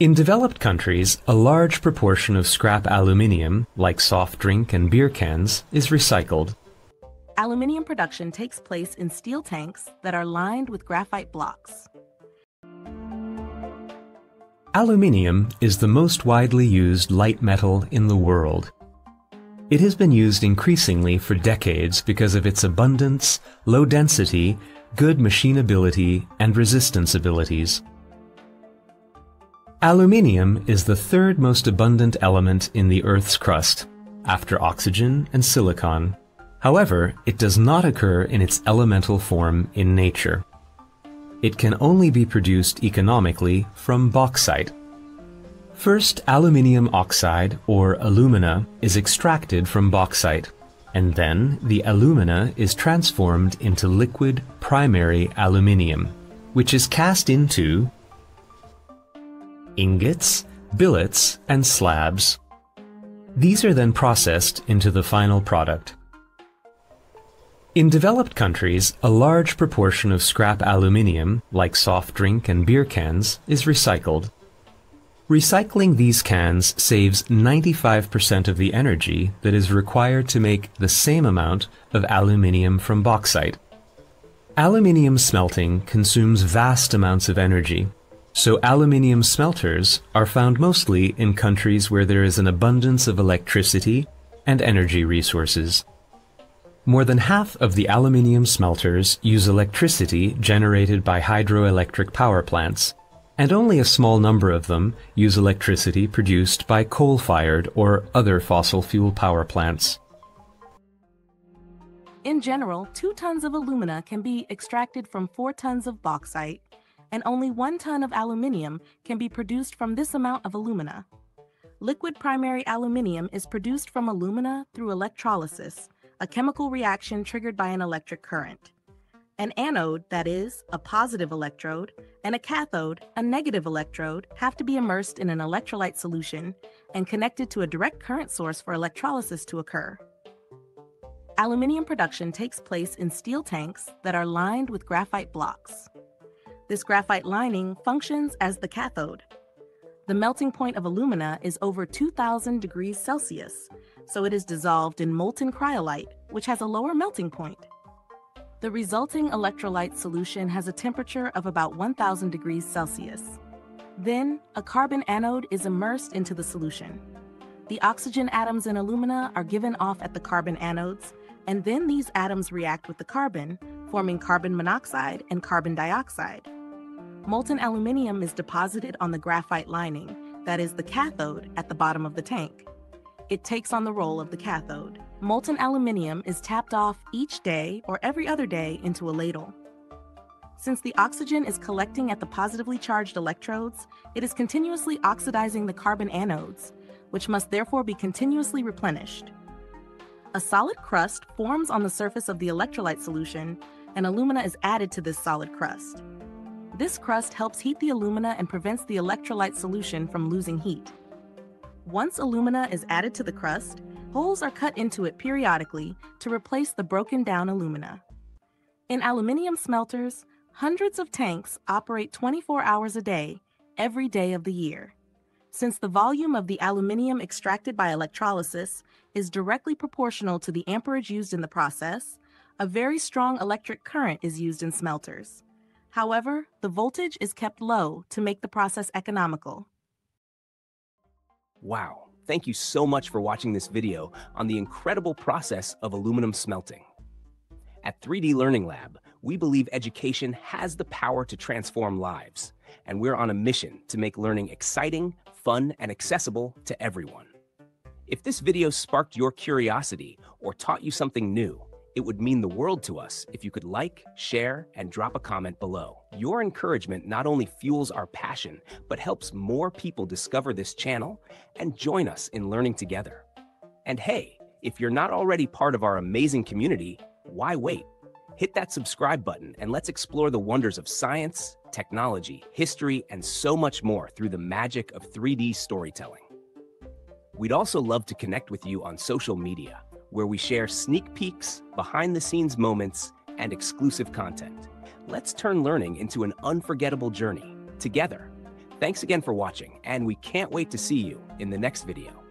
In developed countries, a large proportion of scrap aluminium, like soft drink and beer cans, is recycled. Aluminium production takes place in steel tanks that are lined with graphite blocks. Aluminium is the most widely used light metal in the world. It has been used increasingly for decades because of its abundance, low density, good machinability, and resistance abilities. Aluminium is the third most abundant element in the Earth's crust, after oxygen and silicon. However, it does not occur in its elemental form in nature. It can only be produced economically from bauxite. First, aluminium oxide, or alumina, is extracted from bauxite, and then the alumina is transformed into liquid primary aluminium, which is cast into ingots, billets, and slabs. These are then processed into the final product. In developed countries, a large proportion of scrap aluminium, like soft drink and beer cans, is recycled. Recycling these cans saves 95% of the energy that is required to make the same amount of aluminium from bauxite. Aluminium smelting consumes vast amounts of energy, so aluminium smelters are found mostly in countries where there is an abundance of electricity and energy resources. More than half of the aluminium smelters use electricity generated by hydroelectric power plants, and only a small number of them use electricity produced by coal-fired or other fossil fuel power plants. In general, 2 tons of alumina can be extracted from 4 tons of bauxite, and only 1 ton of aluminium can be produced from this amount of alumina. Liquid primary aluminium is produced from alumina through electrolysis, a chemical reaction triggered by an electric current. An anode, that is, a positive electrode, and a cathode, a negative electrode, have to be immersed in an electrolyte solution and connected to a direct current source for electrolysis to occur. Aluminium production takes place in steel tanks that are lined with graphite blocks. This graphite lining functions as the cathode. The melting point of alumina is over 2,000 degrees Celsius, so it is dissolved in molten cryolite, which has a lower melting point. The resulting electrolyte solution has a temperature of about 1,000 degrees Celsius. Then, a carbon anode is immersed into the solution. The oxygen atoms in alumina are given off at the carbon anodes, and then these atoms react with the carbon, forming carbon monoxide and carbon dioxide. Molten aluminium is deposited on the graphite lining, that is the cathode, at the bottom of the tank. It takes on the role of the cathode. Molten aluminium is tapped off each day or every other day into a ladle. Since the oxygen is collecting at the positively charged electrodes, it is continuously oxidizing the carbon anodes, which must therefore be continuously replenished. A solid crust forms on the surface of the electrolyte solution, and alumina is added to this solid crust. This crust helps heat the alumina and prevents the electrolyte solution from losing heat. Once alumina is added to the crust, holes are cut into it periodically to replace the broken down alumina. In aluminium smelters, hundreds of tanks operate 24 hours a day, every day of the year. Since the volume of the aluminium extracted by electrolysis is directly proportional to the amperage used in the process, a very strong electric current is used in smelters. However, the voltage is kept low to make the process economical. Wow, thank you so much for watching this video on the incredible process of aluminum smelting. At 3D Learning Lab, we believe education has the power to transform lives, and we're on a mission to make learning exciting, fun, and accessible to everyone. If this video sparked your curiosity or taught you something new, it would mean the world to us if you could like, share, and drop a comment below. Your encouragement not only fuels our passion, but helps more people discover this channel and join us in learning together. And hey, if you're not already part of our amazing community, why wait? Hit that subscribe button and let's explore the wonders of science, technology, history, and so much more through the magic of 3D storytelling. We'd also love to connect with you on social media, where we share sneak peeks, behind-the-scenes moments, and exclusive content. Let's turn learning into an unforgettable journey together. Thanks again for watching, and we can't wait to see you in the next video.